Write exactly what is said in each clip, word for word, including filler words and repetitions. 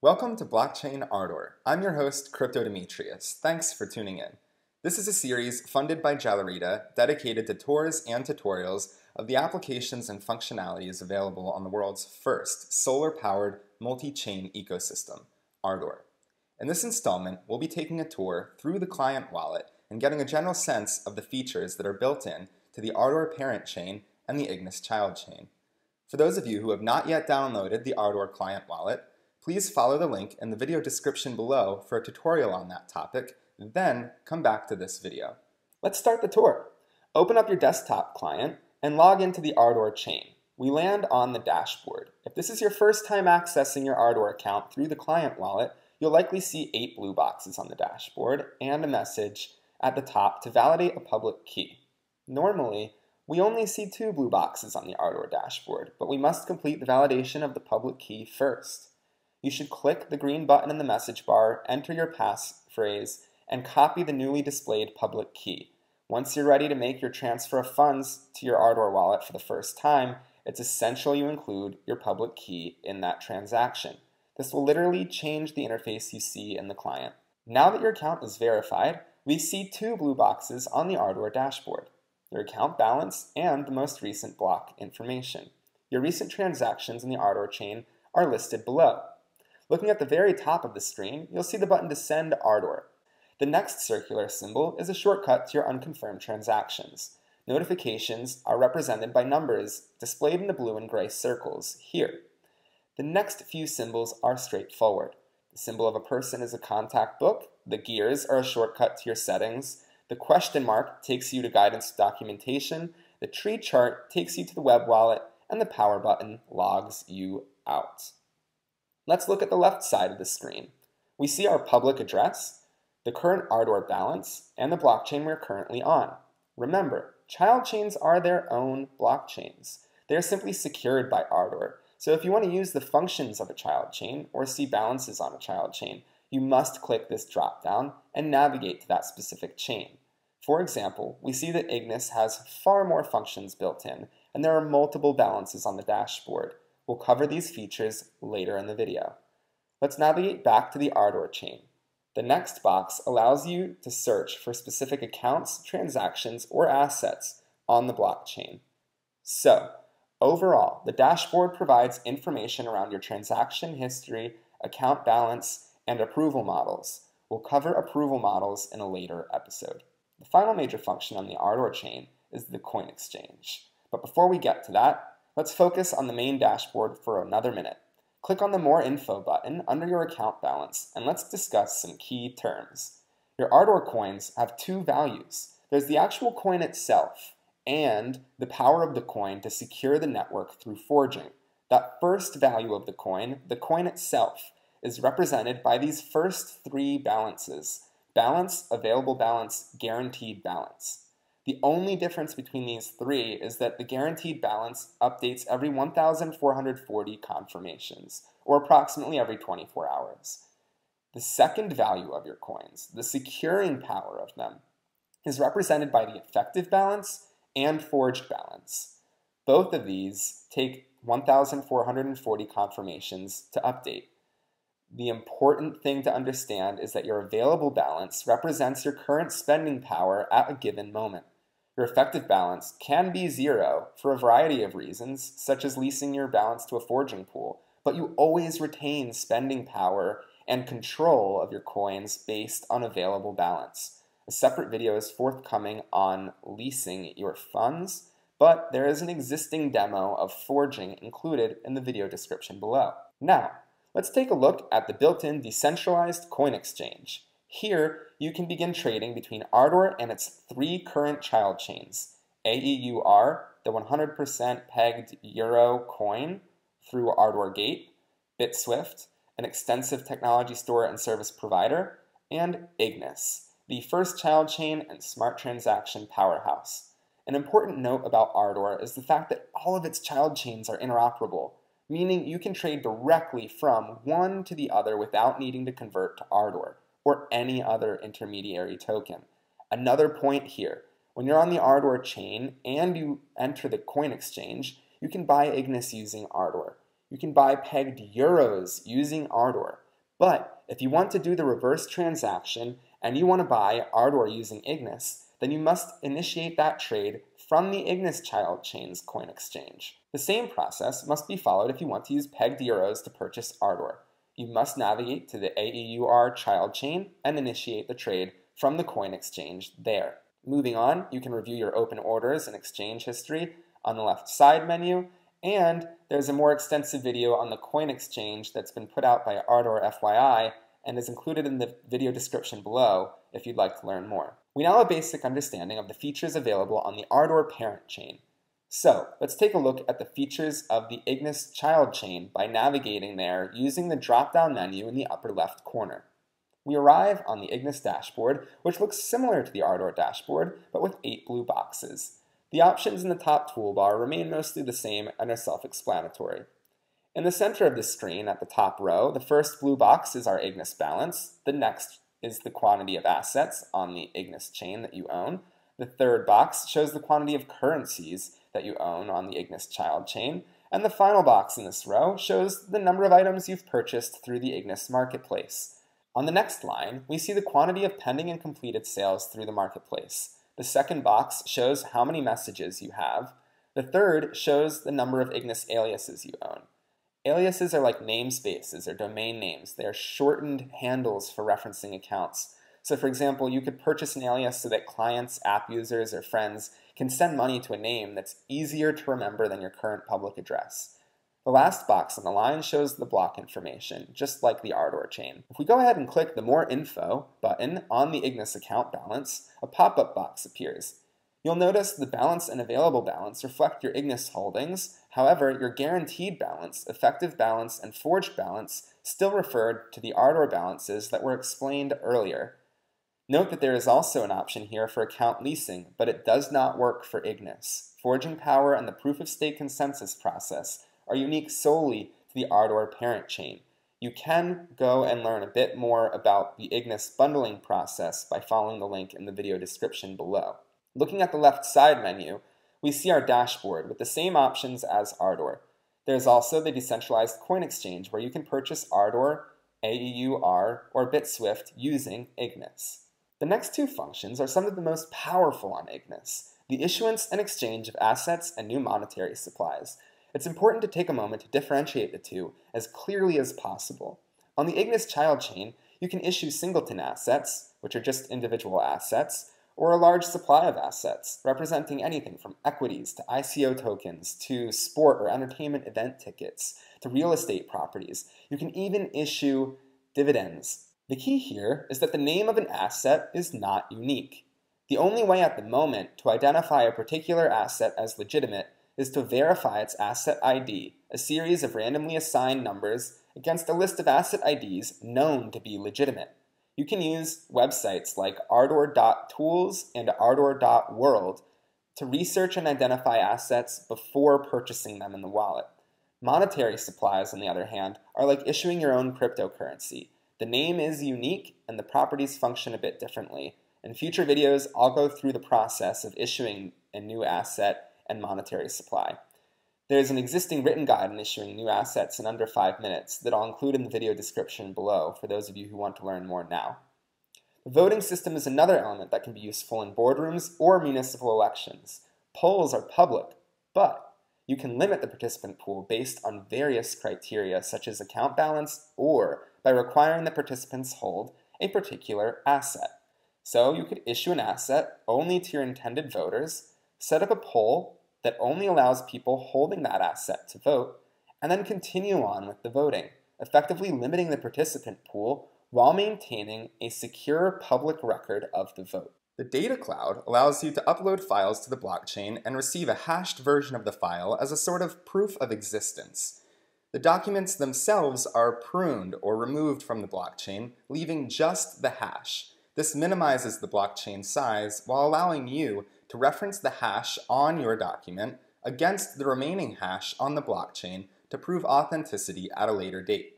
Welcome to Blockchain Ardor. I'm your host, Crypto Demetrius. Thanks for tuning in. This is a series funded by Jelurida dedicated to tours and tutorials of the applications and functionalities available on the world's first solar-powered multi-chain ecosystem, Ardor. In this installment, we'll be taking a tour through the client wallet and getting a general sense of the features that are built in to the Ardor parent chain and the Ignis child chain. For those of you who have not yet downloaded the Ardor client wallet, please follow the link in the video description below for a tutorial on that topic, then come back to this video. Let's start the tour. Open up your desktop client and log into the Ardor chain. We land on the dashboard. If this is your first time accessing your Ardor account through the client wallet, you'll likely see eight blue boxes on the dashboard and a message at the top to validate a public key. Normally, we only see two blue boxes on the Ardor dashboard, but we must complete the validation of the public key first. You should click the green button in the message bar, enter your passphrase, and copy the newly displayed public key. Once you're ready to make your transfer of funds to your Ardor wallet for the first time, it's essential you include your public key in that transaction. This will literally change the interface you see in the client. Now that your account is verified, we see two blue boxes on the Ardor dashboard: your account balance and the most recent block information. Your recent transactions in the Ardor chain are listed below. Looking at the very top of the screen, you'll see the button to send Ardor. The next circular symbol is a shortcut to your unconfirmed transactions. Notifications are represented by numbers displayed in the blue and gray circles here. The next few symbols are straightforward. The symbol of a person is a contact book, the gears are a shortcut to your settings, the question mark takes you to guidance documentation, the tree chart takes you to the web wallet, and the power button logs you out. Let's look at the left side of the screen. We see our public address, the current Ardor balance, and the blockchain we're currently on. Remember, child chains are their own blockchains. They are simply secured by Ardor. So if you want to use the functions of a child chain or see balances on a child chain, you must click this dropdown and navigate to that specific chain. For example, we see that Ignis has far more functions built in, and there are multiple balances on the dashboard. We'll cover these features later in the video. Let's navigate back to the Ardor chain. The next box allows you to search for specific accounts, transactions, or assets on the blockchain. So, overall, the dashboard provides information around your transaction history, account balance, and approval models. We'll cover approval models in a later episode. The final major function on the Ardor chain is the coin exchange. But before we get to that, let's focus on the main dashboard for another minute. Click on the More Info button under your account balance, and let's discuss some key terms. Your Ardor coins have two values. There's the actual coin itself, and the power of the coin to secure the network through forging. That first value of the coin, the coin itself, is represented by these first three balances: balance, available balance, guaranteed balance. The only difference between these three is that the guaranteed balance updates every one thousand four hundred forty confirmations, or approximately every twenty-four hours. The second value of your coins, the securing power of them, is represented by the effective balance and forged balance. Both of these take one thousand four hundred forty confirmations to update. The important thing to understand is that your available balance represents your current spending power at a given moment. Your effective balance can be zero for a variety of reasons, such as leasing your balance to a forging pool, but you always retain spending power and control of your coins based on available balance. A separate video is forthcoming on leasing your funds, but there is an existing demo of forging included in the video description below. Now, let's take a look at the built-in decentralized coin exchange. Here, you can begin trading between Ardor and its three current child chains: A E U R, the one hundred percent pegged euro coin through Ardor Gate, BitSwift, an extensive technology store and service provider, and Ignis, the first child chain and smart transaction powerhouse. An important note about Ardor is the fact that all of its child chains are interoperable, meaning you can trade directly from one to the other without needing to convert to Ardor or any other intermediary token. Another point here: when you're on the Ardor chain and you enter the coin exchange, you can buy Ignis using Ardor. You can buy pegged euros using Ardor. But if you want to do the reverse transaction and you want to buy Ardor using Ignis, then you must initiate that trade from the Ignis child chain's coin exchange. The same process must be followed if you want to use pegged euros to purchase Ardor. You must navigate to the A E U R child chain and initiate the trade from the coin exchange there. Moving on, you can review your open orders and exchange history on the left side menu, and there's a more extensive video on the coin exchange that's been put out by Ardor F Y I and is included in the video description below if you'd like to learn more. We now have a basic understanding of the features available on the Ardor parent chain. So let's take a look at the features of the Ignis child chain by navigating there using the drop-down menu in the upper left corner. We arrive on the Ignis dashboard, which looks similar to the Ardor dashboard, but with eight blue boxes. The options in the top toolbar remain mostly the same and are self-explanatory. In the center of the screen, at the top row, the first blue box is our Ignis balance. The next is the quantity of assets on the Ignis chain that you own. The third box shows the quantity of currencies that you own on the Ignis child chain. And the final box in this row shows the number of items you've purchased through the Ignis marketplace. On the next line, we see the quantity of pending and completed sales through the marketplace. The second box shows how many messages you have. The third shows the number of Ignis aliases you own. Aliases are like namespaces or domain names. They are shortened handles for referencing accounts. So for example, you could purchase an alias so that clients, app users, or friends can send money to a name that's easier to remember than your current public address. The last box on the line shows the block information, just like the Ardor chain. If we go ahead and click the More Info button on the Ignis account balance, a pop-up box appears. You'll notice the balance and available balance reflect your Ignis holdings. However, your guaranteed balance, effective balance, and forged balance still refer to the Ardor balances that were explained earlier. Note that there is also an option here for account leasing, but it does not work for Ignis. Forging power and the proof-of-stake consensus process are unique solely to the Ardor parent chain. You can go and learn a bit more about the Ignis bundling process by following the link in the video description below. Looking at the left side menu, we see our dashboard with the same options as Ardor. There's also the decentralized coin exchange where you can purchase Ardor, A E U R, or BitSwift using Ignis. The next two functions are some of the most powerful on Ignis: the issuance and exchange of assets and new monetary supplies. It's important to take a moment to differentiate the two as clearly as possible. On the Ignis child chain, you can issue singleton assets, which are just individual assets, or a large supply of assets, representing anything from equities to I C O tokens to sport or entertainment event tickets to real estate properties. You can even issue dividends. The key here is that the name of an asset is not unique. The only way at the moment to identify a particular asset as legitimate is to verify its asset I D, a series of randomly assigned numbers against a list of asset I Ds known to be legitimate. You can use websites like ardor dot tools and ardor dot world to research and identify assets before purchasing them in the wallet. Monetary supplies, on the other hand, are like issuing your own cryptocurrency. The name is unique and the properties function a bit differently. In future videos, I'll go through the process of issuing a new asset and monetary supply. There's an existing written guide on issuing new assets in under five minutes that I'll include in the video description below for those of you who want to learn more now. The voting system is another element that can be useful in boardrooms or municipal elections. Polls are public, but you can limit the participant pool based on various criteria such as account balance or by requiring that participants hold a particular asset. So you could issue an asset only to your intended voters, set up a poll that only allows people holding that asset to vote, and then continue on with the voting, effectively limiting the participant pool while maintaining a secure public record of the vote. The data cloud allows you to upload files to the blockchain and receive a hashed version of the file as a sort of proof of existence. The documents themselves are pruned or removed from the blockchain, leaving just the hash. This minimizes the blockchain size while allowing you to reference the hash on your document against the remaining hash on the blockchain to prove authenticity at a later date.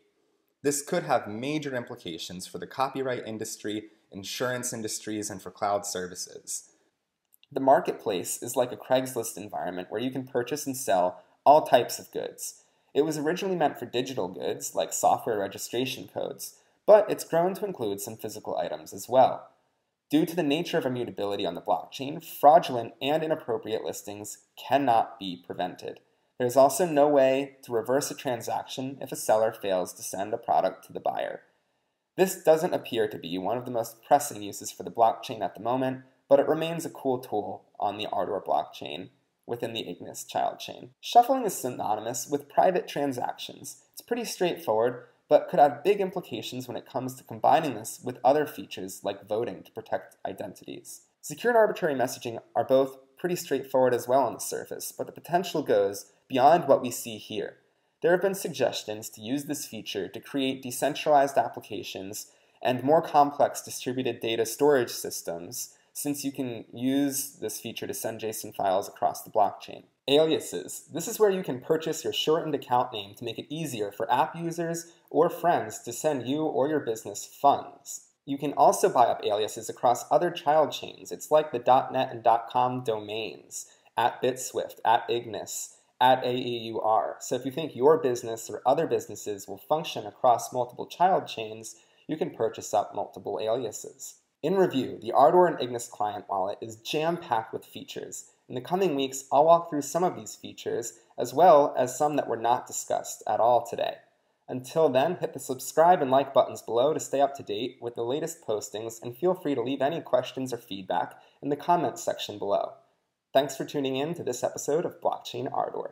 This could have major implications for the copyright industry, insurance industries, and for cloud services. The marketplace is like a Craigslist environment where you can purchase and sell all types of goods. It was originally meant for digital goods, like software registration codes, but it's grown to include some physical items as well. Due to the nature of immutability on the blockchain, fraudulent and inappropriate listings cannot be prevented. There is also no way to reverse a transaction if a seller fails to send a product to the buyer. This doesn't appear to be one of the most pressing uses for the blockchain at the moment, but it remains a cool tool on the Ardor blockchain within the Ignis child chain. Shuffling is synonymous with private transactions. It's pretty straightforward, but could have big implications when it comes to combining this with other features like voting to protect identities. Secure and arbitrary messaging are both pretty straightforward as well on the surface, but the potential goes beyond what we see here. There have been suggestions to use this feature to create decentralized applications and more complex distributed data storage systems, since you can use this feature to send JSON files across the blockchain. Aliases. This is where you can purchase your shortened account name to make it easier for app users or friends to send you or your business funds. You can also buy up aliases across other child chains. It's like the .net and .com domains, at BitSwift, at Ignis, at A E U R. So if you think your business or other businesses will function across multiple child chains, you can purchase up multiple aliases. In review, the Ardor and Ignis client wallet is jam-packed with features. In the coming weeks, I'll walk through some of these features, as well as some that were not discussed at all today. Until then, hit the subscribe and like buttons below to stay up to date with the latest postings, and feel free to leave any questions or feedback in the comments section below. Thanks for tuning in to this episode of Blockchain Ardor.